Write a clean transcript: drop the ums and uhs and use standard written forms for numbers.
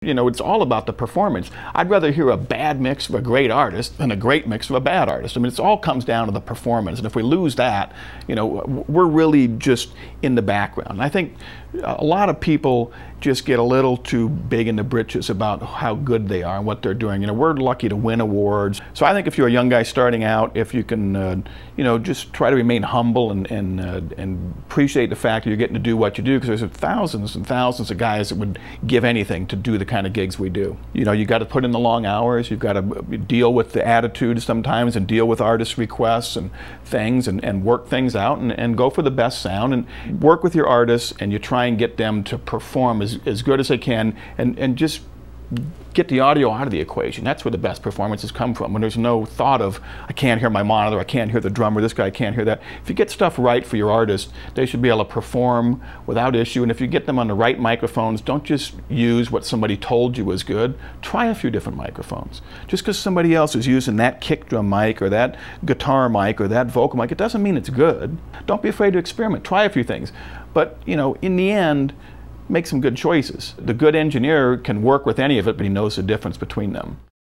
You know, it's all about the performance. I'd rather hear a bad mix of a great artist than a great mix of a bad artist. I mean, it all comes down to the performance, and if we lose that, you know, we're really just in the background. And I think a lot of people just get a little too big in the britches about how good they are and what they're doing. You know, we're lucky to win awards. So I think if you're a young guy starting out, if you can, you know, just try to remain humble and appreciate the fact that you're getting to do what you do, because there's thousands and thousands of guys that would give anything to do the kind of gigs we do. You know, you got to put in the long hours, you've got to deal with the attitude sometimes and deal with artist requests and things and work things out and go for the best sound and work with your artists, and you try and get them to perform as good as they can and just get the audio out of the equation. That's where the best performances come from, when there's no thought of, I can't hear my monitor, I can't hear the drummer, this guy can't hear that. If you get stuff right for your artist, they should be able to perform without issue. And if you get them on the right microphones, don't just use what somebody told you was good. Try a few different microphones. Just because somebody else is using that kick drum mic or that guitar mic or that vocal mic, it doesn't mean it's good. Don't be afraid to experiment. Try a few things. But, you know, in the end, make some good choices. The good engineer can work with any of it, but he knows the difference between them.